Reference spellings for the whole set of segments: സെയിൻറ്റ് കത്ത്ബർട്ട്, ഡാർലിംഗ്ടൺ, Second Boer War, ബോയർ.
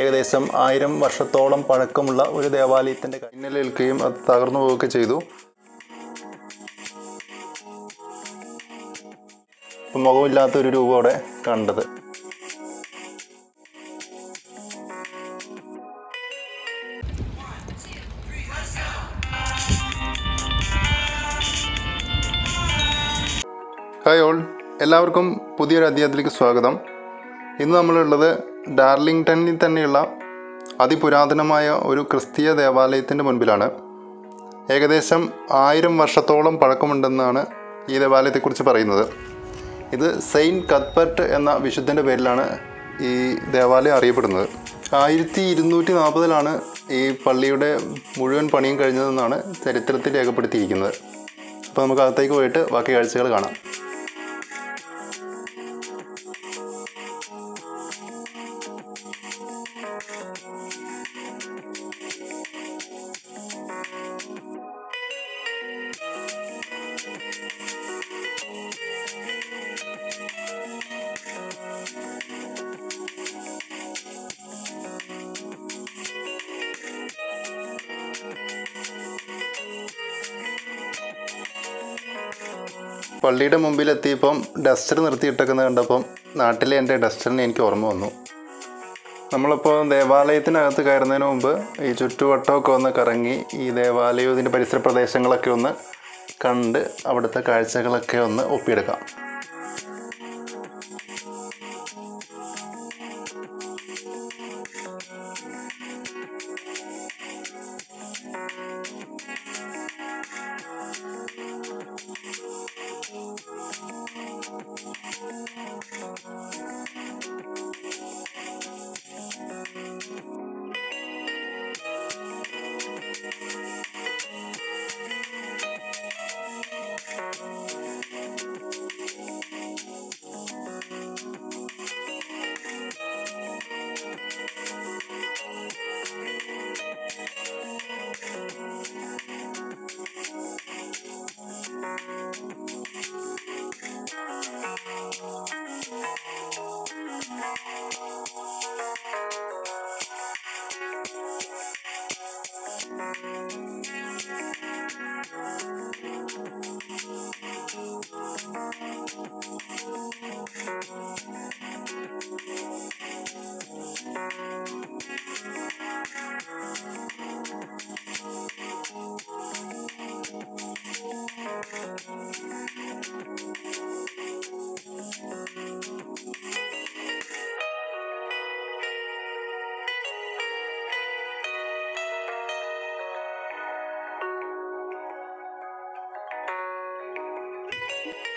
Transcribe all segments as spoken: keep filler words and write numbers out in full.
ഏകദേശം ആയിരം വർഷത്തോളം പഴക്കമുള്ള ഒരു ദേവാലയത്തിന്റെ കൈനിലേൽക്കുകയും അത് തകർന്നു പോവുകയൊക്കെ ചെയ്തു. മുഖമില്ലാത്ത ഒരു രൂപം അവിടെ കണ്ടത്. ഹായ് ഓൾ, എല്ലാവർക്കും പുതിയൊരു അധ്യായത്തിലേക്ക് സ്വാഗതം. ഇന്ന് നമ്മളുള്ളത് ഡാർലിംഗ്ടണിൽ തന്നെയുള്ള അതിപുരാതനമായ ഒരു ക്രിസ്തീയ ദേവാലയത്തിൻ്റെ മുൻപിലാണ്. ഏകദേശം ആയിരം വർഷത്തോളം പഴക്കമുണ്ടെന്നാണ് ഈ ദേവാലയത്തെക്കുറിച്ച് പറയുന്നത്. ഇത് സെയിൻറ്റ് കത്ത്ബർട്ട് എന്ന വിശുദ്ധൻ്റെ പേരിലാണ് ഈ ദേവാലയം അറിയപ്പെടുന്നത്. ആയിരത്തി ഇരുന്നൂറ്റി നാൽപ്പതിലാണ് ഈ പള്ളിയുടെ മുഴുവൻ പണിയും കഴിഞ്ഞതെന്നാണ് ചരിത്രത്തിൽ രേഖപ്പെടുത്തിയിരിക്കുന്നത്. അപ്പോൾ നമുക്ക് അകത്തേക്ക് പോയിട്ട് ബാക്കി കാഴ്ചകൾ കാണാം. പള്ളിയുടെ മുമ്പിലെത്തിയപ്പം ഡസ്റ്റർ നിർത്തിയിട്ടേക്കുന്നത് കണ്ടപ്പം നാട്ടിലെ എൻ്റെ ഡസ്റ്ററിന് എനിക്ക് ഓർമ്മ വന്നു. നമ്മളിപ്പോൾ ദേവാലയത്തിനകത്ത് കയറുന്നതിന് മുമ്പ് ഈ ചുറ്റുവട്ടമൊക്കെ ഒന്ന് കറങ്ങി ഈ ദേവാലയവും ഇതിൻ്റെ പരിസര പ്രദേശങ്ങളൊക്കെ ഒന്ന് കണ്ട് അവിടുത്തെ കാഴ്ചകളൊക്കെ ഒന്ന് ഒപ്പിയെടുക്കാം.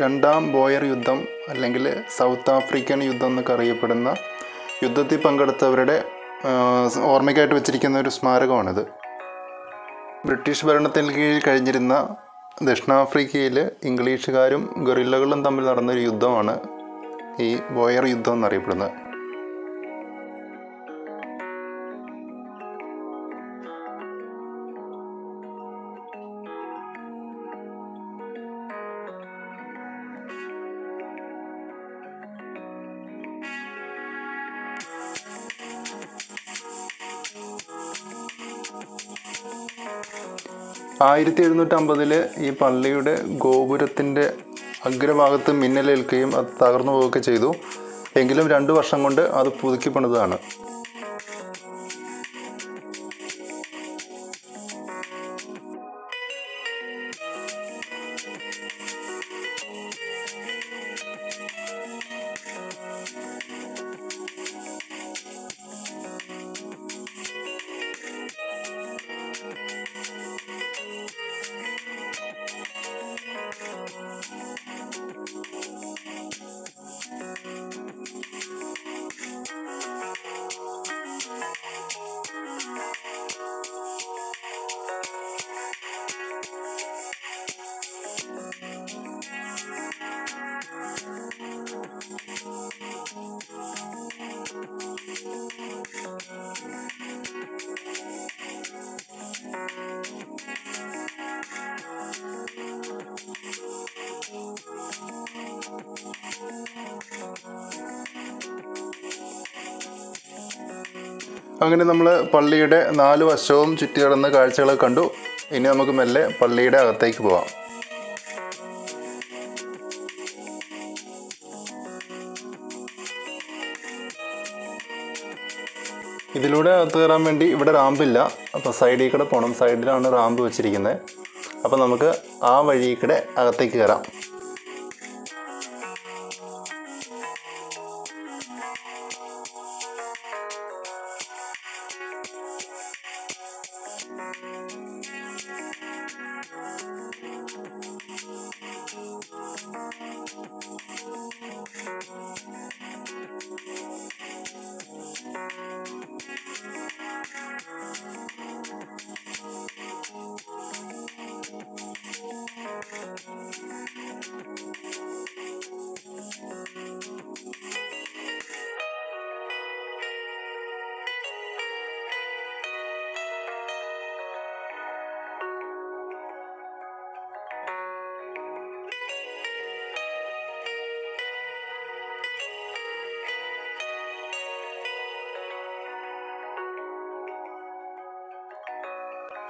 രണ്ടാം ബോയർ യുദ്ധം അല്ലെങ്കിൽ സൗത്ത് ആഫ്രിക്കൻ യുദ്ധം എന്നൊക്കെ അറിയപ്പെടുന്ന യുദ്ധത്തിൽ പങ്കെടുത്തവരുടെ ഓർമ്മയ്ക്കായിട്ട് വെച്ചിരിക്കുന്ന ഒരു സ്മാരകമാണിത്. ബ്രിട്ടീഷ് ഭരണത്തിന് കീഴിൽ കഴിഞ്ഞിരുന്ന ദക്ഷിണാഫ്രിക്കയിൽ ഇംഗ്ലീഷുകാരും ഗറില്ലകളും തമ്മിൽ നടന്നൊരു യുദ്ധമാണ് ഈ ബോയർ യുദ്ധം എന്നറിയപ്പെടുന്നത്. ആയിരത്തി എഴുന്നൂറ്റി അമ്പതിൽ ഈ പള്ളിയുടെ ഗോപുരത്തിൻ്റെ അഗ്രഭാഗത്ത് മിന്നലേൽക്കുകയും അത് തകർന്നു പോവുകയൊക്കെ ചെയ്തു. എങ്കിലും രണ്ടു വർഷം കൊണ്ട് അത് പുതുക്കി പണിതാണ്. അങ്ങനെ നമ്മൾ പള്ളിയുടെ നാല് വശവും ചുറ്റി നടന്ന കാഴ്ചകളൊക്കെ കണ്ടു. ഇനി നമുക്ക് മെല്ലെ പള്ളിയുടെ അകത്തേക്ക് പോവാം. ഇതിലൂടെ അകത്ത് കയറാൻ വേണ്ടി ഇവിടെ റാമ്പില്ല, അപ്പോൾ സൈഡിൽ കൂടെ പോകണം. സൈഡിലാണ് റാമ്പ് വെച്ചിരിക്കുന്നത്. അപ്പോൾ നമുക്ക് ആ വഴി കൂടെ അകത്തേക്ക് കയറാം.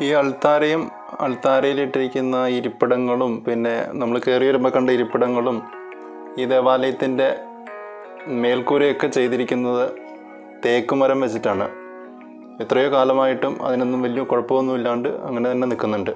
ഈ അൾത്താരയും അൾത്താരയിലിട്ടിരിക്കുന്ന ഇരിപ്പിടങ്ങളും പിന്നെ നമ്മൾ കയറി വരുമ്പോൾ കണ്ട ഇരിപ്പിടങ്ങളും ഈ ദേവാലയത്തിൻ്റെ മേൽക്കൂരയൊക്കെ ചെയ്തിരിക്കുന്നത് തേക്കുമരം വെച്ചിട്ടാണ്. എത്രയോ കാലമായിട്ടും അതിനൊന്നും വലിയ കുഴപ്പമൊന്നുമില്ലാണ്ട് അങ്ങനെ തന്നെ നിൽക്കുന്നുണ്ട്.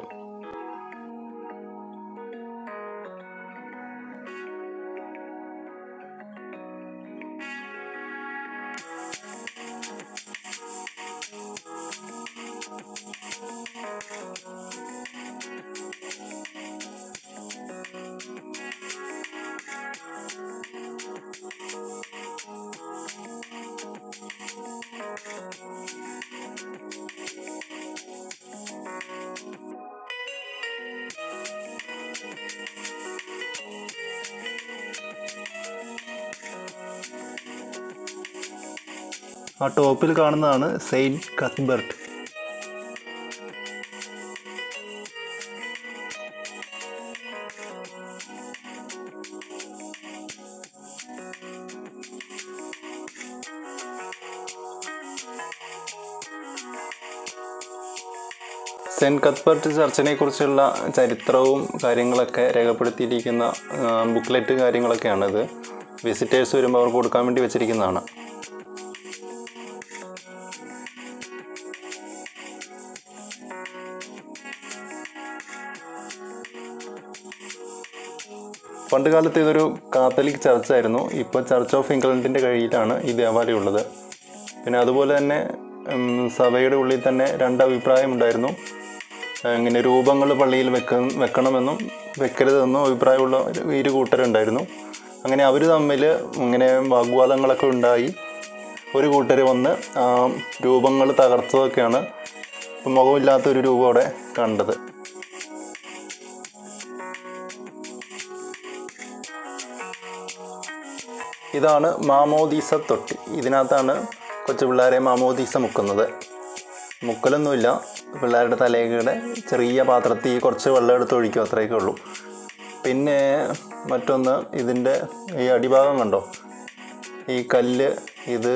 ആ ടോപ്പിൽ കാണുന്നതാണ് സെയിൻറ്റ് കത്ത്ബെർട്ട്. സെൻറ്റ് കത്ത്ബെർട്ട് ചർച്ചിനെക്കുറിച്ചുള്ള ചരിത്രവും കാര്യങ്ങളൊക്കെ രേഖപ്പെടുത്തിയിരിക്കുന്ന ബുക്ക്ലെറ്റ് കാര്യങ്ങളൊക്കെയാണിത്. വിസിറ്റേഴ്സ് വരുമ്പോൾ അവർക്ക് കൊടുക്കാൻ വേണ്ടി വെച്ചിരിക്കുന്നതാണ്. പണ്ട് കാലത്ത് ഇതൊരു കാത്തലിക് ചർച്ചായിരുന്നു. ഇപ്പോൾ ചർച്ച് ഓഫ് ഇംഗ്ലണ്ടിൻ്റെ കീഴിലാണ് ഈ ദേവാലയം ഉള്ളത്. പിന്നെ അതുപോലെ തന്നെ സഭയുടെ ഉള്ളിൽ തന്നെ രണ്ടഭിപ്രായം ഉണ്ടായിരുന്നു. ഇങ്ങനെ രൂപങ്ങൾ പള്ളിയിൽ വെക്ക വെക്കണമെന്നും വെക്കരുതെന്നും അഭിപ്രായമുള്ള ഇരു കൂട്ടരുണ്ടായിരുന്നു. അങ്ങനെ അവർ തമ്മിൽ ഇങ്ങനെ വാഗ്വാദങ്ങളൊക്കെ ഉണ്ടായി. ഒരു കൂട്ടർ വന്ന് രൂപങ്ങൾ തകർത്തതൊക്കെയാണ് ഇപ്പം മുഖമില്ലാത്തൊരു രൂപം അവിടെ കണ്ടത്. ഇതാണ് മാമോദീസ തൊട്ടി. ഇതിനകത്താണ് കൊച്ചു പിള്ളേരെ മാമോദീസ മുക്കുന്നത്. മുക്കലൊന്നുമില്ല, പിള്ളേരുടെ തലയുടെ ചെറിയ പാത്രത്തിൽ കുറച്ച് വെള്ളം എടുത്ത് ഒഴിക്കും, അത്രയൊക്കെ ഉള്ളൂ. പിന്നെ മറ്റൊന്ന് ഇതിൻ്റെ ഈ അടിഭാഗം കണ്ടോ, ഈ കല്ല്. ഇത്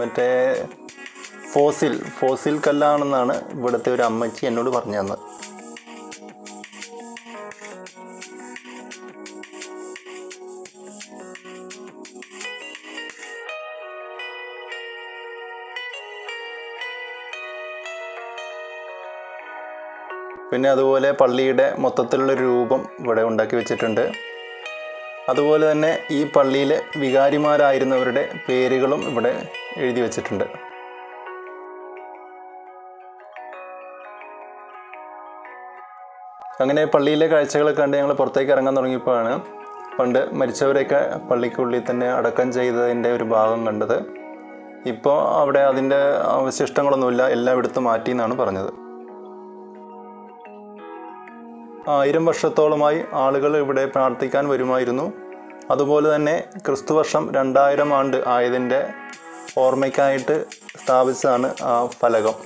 മറ്റേ ഫോസിൽ ഫോസിൽ കല്ലാണെന്നാണ് ഇവിടുത്തെ ഒരു അമ്മച്ചി എന്നോട് പറഞ്ഞു തന്നത്. പിന്നെ അതുപോലെ പള്ളിയുടെ മൊത്തത്തിലുള്ള രൂപം ഇവിടെ ഉണ്ടാക്കി വെച്ചിട്ടുണ്ട്. അതുപോലെ തന്നെ ഈ പള്ളിയിലെ വികാരിമാരായിരുന്നവരുടെ പേരുകളും ഇവിടെ എഴുതി വച്ചിട്ടുണ്ട്. അങ്ങനെ പള്ളിയിലെ കാഴ്ചകളൊക്കെ കണ്ട് ഞങ്ങൾ പുറത്തേക്ക് ഇറങ്ങാൻ തുടങ്ങിയപ്പോഴാണ് പണ്ട് മരിച്ചവരെയൊക്കെ പള്ളിക്കുള്ളിൽ തന്നെ അടക്കം ചെയ്തതിൻ്റെ ഒരു ഭാഗം കണ്ടത്. ഇപ്പോൾ അവിടെ അതിൻ്റെ അവശിഷ്ടങ്ങളൊന്നുമില്ല, എല്ലാം എടുത്ത് മാറ്റി എന്നാണ് പറഞ്ഞത്. ആയിരം വർഷത്തോളമായി ആളുകൾ ഇവിടെ പ്രാർത്ഥിക്കാൻ വരുമായിരുന്നു. അതുപോലെ തന്നെ ക്രിസ്തുവർഷം രണ്ടായിരം ആണ്ട് ആയതിൻ്റെ ഓർമ്മയ്ക്കായിട്ട് സ്ഥാപിച്ചതാണ് ആ ഫലകം.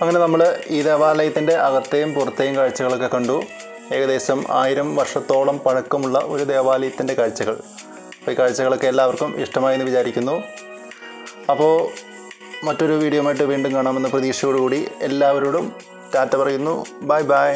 അങ്ങനെ നമ്മൾ ഈ ദേവാലയത്തിൻ്റെ അകത്തെയും പുറത്തെയും കാഴ്ചകളൊക്കെ കണ്ടു. ഏകദേശം ആയിരം വർഷത്തോളം പഴക്കമുള്ള ഒരു ദേവാലയത്തിൻ്റെ കാഴ്ചകൾ. അപ്പോൾ ഈ കാഴ്ചകളൊക്കെ എല്ലാവർക്കും ഇഷ്ടമായെന്ന് വിചാരിക്കുന്നു. അപ്പോൾ മറ്റൊരു വീഡിയോയുമായിട്ട് വീണ്ടും കാണാമെന്ന പ്രതീക്ഷയോടുകൂടി എല്ലാവരോടും ടാറ്റ പറയുന്നു. Bye by.